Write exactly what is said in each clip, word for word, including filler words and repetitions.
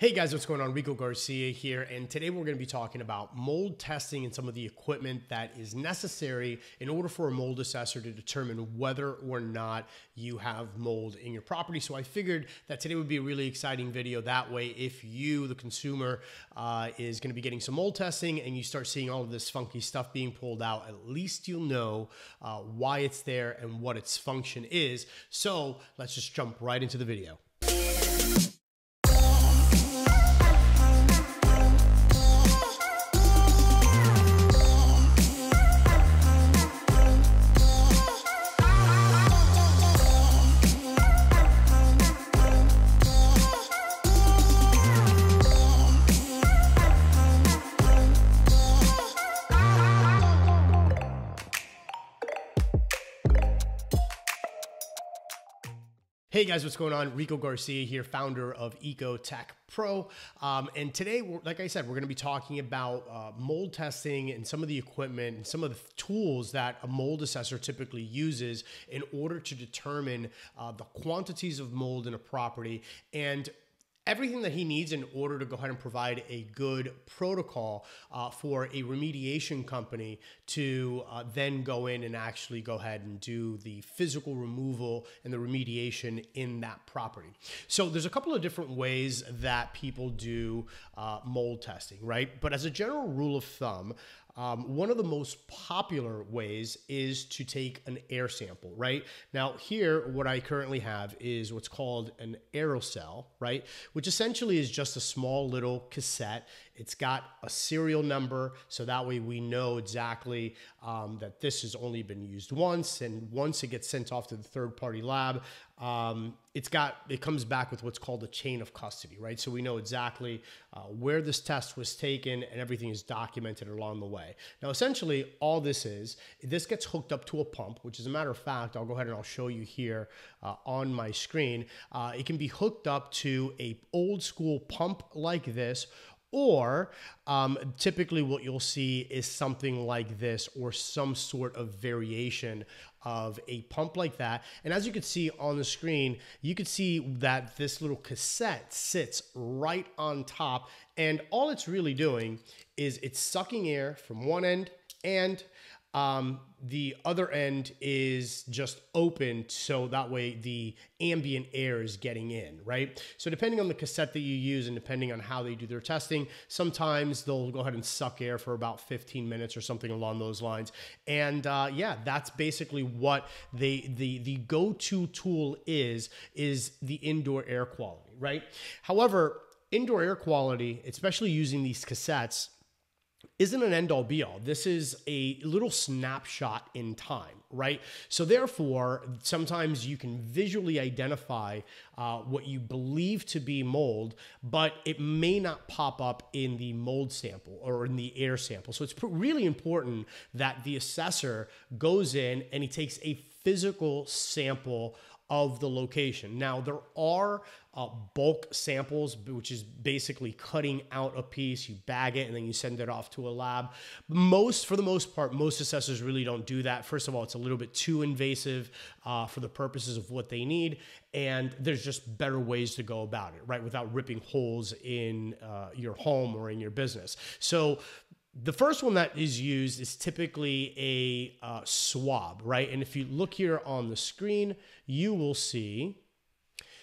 Hey guys, what's going on? Rico Garcia here, and today we're going to be talking about mold testing and some of the equipment that is necessary in order for a mold assessor to determine whether or not you have mold in your property. So I figured that today would be a really exciting video. That way, if you, the consumer, uh, is going to be getting some mold testing and you start seeing all of this funky stuff being pulled out, at least you'll know uh, why it's there and what its function is. So let's just jump right into the video. Hey guys, what's going on? Rico Garcia here, founder of EcoTek Pro. Um, and today, we're, like I said, we're going to be talking about uh, mold testing and some of the equipment and some of the tools that a mold assessor typically uses in order to determine uh, the quantities of mold in a property and everything that he needs in order to go ahead and provide a good protocol uh, for a remediation company to uh, then go in and actually go ahead and do the physical removal and the remediation in that property. So there's a couple of different ways that people do uh, mold testing, right? But as a general rule of thumb, Um, one of the most popular ways is to take an air sample, right? Now here, what I currently have is what's called an Air-O-Cell, right? Which essentially is just a small little cassette. It's got a serial number, so that way we know exactly um, that this has only been used once, and once it gets sent off to the third-party lab, um, it's got, it comes back with what's called a chain of custody, right? So we know exactly uh, where this test was taken, and everything is documented along the way. Now, essentially, all this is, this gets hooked up to a pump, which, as a matter of fact, I'll go ahead and I'll show you here uh, on my screen. Uh, it can be hooked up to a old-school pump like this, or um, typically what you'll see is something like this or some sort of variation of a pump like that. And as you can see on the screen, you can see that this little cassette sits right on top, and all it's really doing is it's sucking air from one end, and um, the other end is just open, so that way the ambient air is getting in, right? So depending on the cassette that you use and depending on how they do their testing, sometimes they'll go ahead and suck air for about fifteen minutes or something along those lines. And uh, yeah, that's basically what they, the, the go-to tool is, is the indoor air quality, right? However, indoor air quality, especially using these cassettes, isn't an end-all be-all. This is a little snapshot in time, right? So therefore, sometimes you can visually identify uh, what you believe to be mold, but it may not pop up in the mold sample or in the air sample. So it's really important that the assessor goes in and he takes a physical sample of the location. Now, there are uh, bulk samples, which is basically cutting out a piece, you bag it, and then you send it off to a lab. Most, for the most part, most assessors really don't do that. First of all, it's a little bit too invasive uh, for the purposes of what they need, and there's just better ways to go about it, right, without ripping holes in uh, your home or in your business. So the first one that is used is typically a uh, swab, right? And if you look here on the screen, you will see,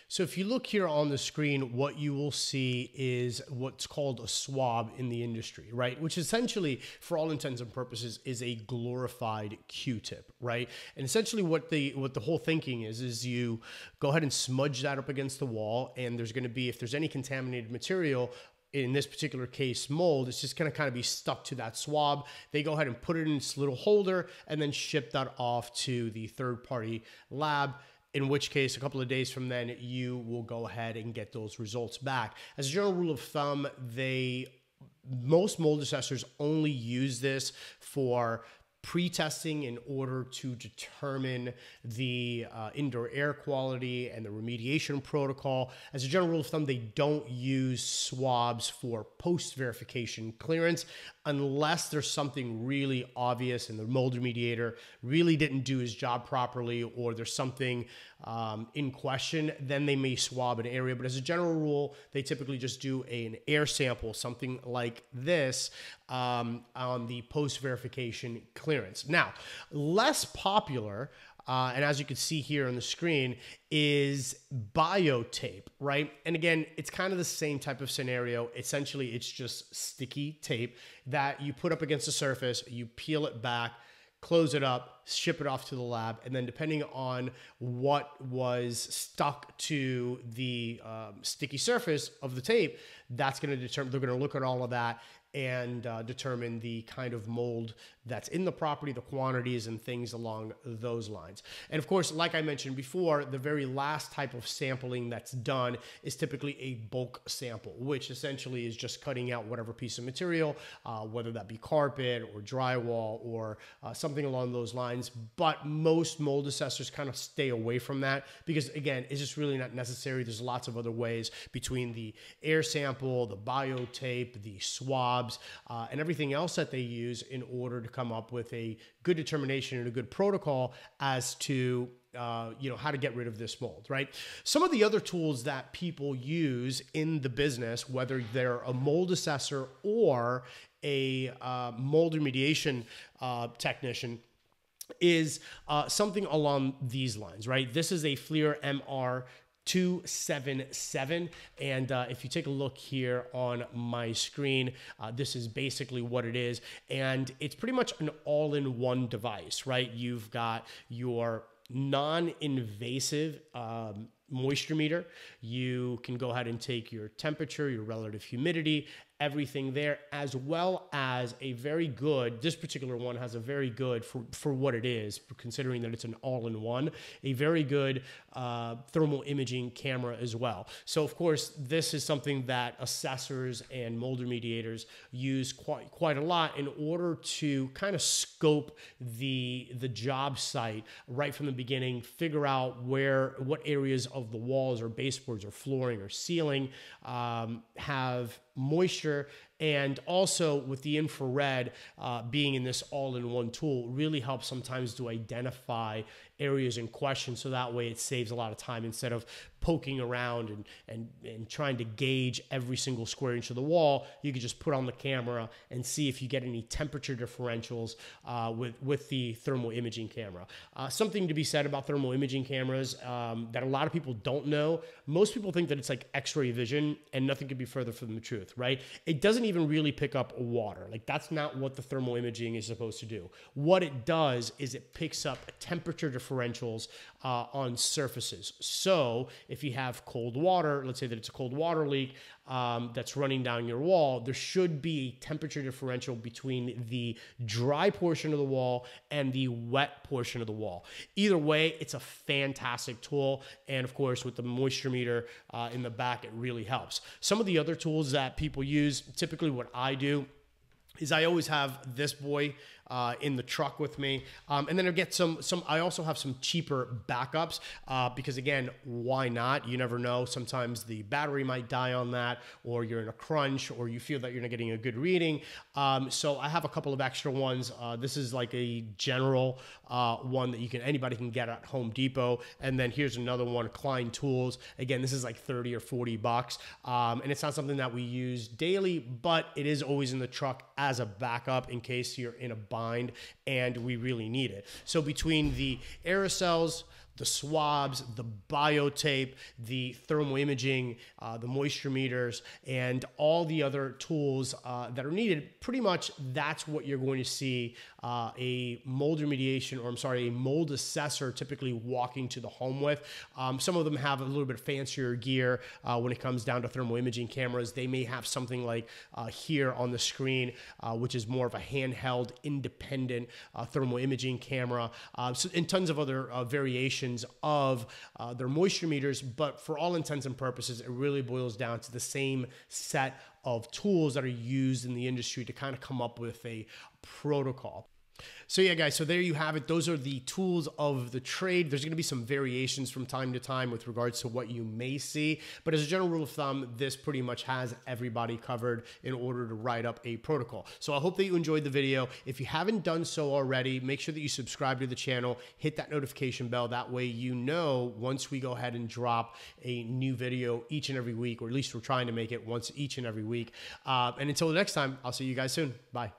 so if you look here on the screen, what you will see is what's called a swab in the industry, right? Which essentially, for all intents and purposes, is a glorified Q-tip, right? And essentially what the, what the whole thinking is, is you go ahead and smudge that up against the wall, and there's gonna be, if there's any contaminated material, in this particular case, mold, it's just going to kind of be stuck to that swab. They go ahead and put it in this little holder and then ship that off to the third-party lab, in which case a couple of days from then, you will go ahead and get those results back. As a general rule of thumb, they most mold assessors only use this for pre-testing in order to determine the uh, indoor air quality and the remediation protocol. As a general rule of thumb, they don't use swabs for post-verification clearance unless there's something really obvious and the mold remediator really didn't do his job properly, or there's something um, in question, then they may swab an area. But as a general rule, they typically just do a, an air sample, something like this, um, on the post-verification clearance. Now, less popular, Uh, and as you can see here on the screen, is biotape, right? And again, it's kind of the same type of scenario. Essentially, it's just sticky tape that you put up against a surface, you peel it back, close it up, ship it off to the lab, and then depending on what was stuck to the um, sticky surface of the tape, that's going to determine, they're going to look at all of that and uh, determine the kind of mold that's in the property, the quantities, and things along those lines. And of course, like I mentioned before, the very last type of sampling that's done is typically a bulk sample, which essentially is just cutting out whatever piece of material, uh, whether that be carpet or drywall or uh, something along those lines. But most mold assessors kind of stay away from that because, again, it's just really not necessary. There's lots of other ways between the air sample, the biotape, the swab, Uh, and everything else that they use in order to come up with a good determination and a good protocol as to uh, you know, how to get rid of this mold, right? Some of the other tools that people use in the business, whether they're a mold assessor or a uh, mold remediation uh, technician, is uh, something along these lines, right? This is a FLIR M R two seventy-seven, and uh, if you take a look here on my screen, uh, this is basically what it is, and it's pretty much an all-in-one device, right? You've got your non-invasive um, moisture meter. You can go ahead and take your temperature, your relative humidity, everything there, as well as a very good, this particular one has a very good, for, for what it is, considering that it's an all-in-one, a very good uh, thermal imaging camera as well. So of course, this is something that assessors and mold remediators use quite, quite a lot in order to kind of scope the, the job site right from the beginning, figure out where, what areas of the walls or baseboards or flooring or ceiling um, have moisture, and also with the infrared uh, being in this all-in-one tool really helps sometimes to identify areas in question, so that way it saves a lot of time instead of poking around and, and, and trying to gauge every single square inch of the wall. You could just put on the camera and see if you get any temperature differentials uh, with, with the thermal imaging camera. Uh, something to be said about thermal imaging cameras um, that a lot of people don't know. Most people think that it's like x-ray vision, and nothing could be further from the truth, right? It doesn't even really pick up water. Like, that's not what the thermal imaging is supposed to do. What it does is it picks up temperature differentials uh, on surfaces. So if you have cold water, let's say that it's a cold water leak um, that's running down your wall, there should be a temperature differential between the dry portion of the wall and the wet portion of the wall. Either way, it's a fantastic tool. And of course, with the moisture meter uh, in the back, it really helps. Some of the other tools that people use, typically what I do is I always have this boy Uh, in the truck with me, um, and then I get some. Some I also have some cheaper backups uh, because, again, why not? You never know. Sometimes the battery might die on that, or you're in a crunch, or you feel that you're not getting a good reading. Um, so I have a couple of extra ones. Uh, this is like a general uh, one that you can anybody can get at Home Depot, and then here's another one, Klein Tools. Again, this is like thirty or forty bucks, um, and it's not something that we use daily, but it is always in the truck as a backup in case you're in a bind and we really need it. So between the aerosols, the swabs, the biotape, the thermal imaging, uh, the moisture meters, and all the other tools uh, that are needed, pretty much that's what you're going to see uh, a mold remediation, or I'm sorry, a mold assessor typically walking to the home with. Um, some of them have a little bit fancier gear uh, when it comes down to thermal imaging cameras. They may have something like uh, here on the screen, uh, which is more of a handheld, independent uh, thermal imaging camera, uh, so, and tons of other uh, variations of uh, their moisture meters, but for all intents and purposes, it really boils down to the same set of tools that are used in the industry to kind of come up with a protocol. So yeah, guys, so there you have it. Those are the tools of the trade. There's going to be some variations from time to time with regards to what you may see. But as a general rule of thumb, this pretty much has everybody covered in order to write up a protocol. So I hope that you enjoyed the video. If you haven't done so already, make sure that you subscribe to the channel, hit that notification bell. That way, you know, once we go ahead and drop a new video each and every week, or at least we're trying to make it once each and every week. Uh, and until next time, I'll see you guys soon. Bye.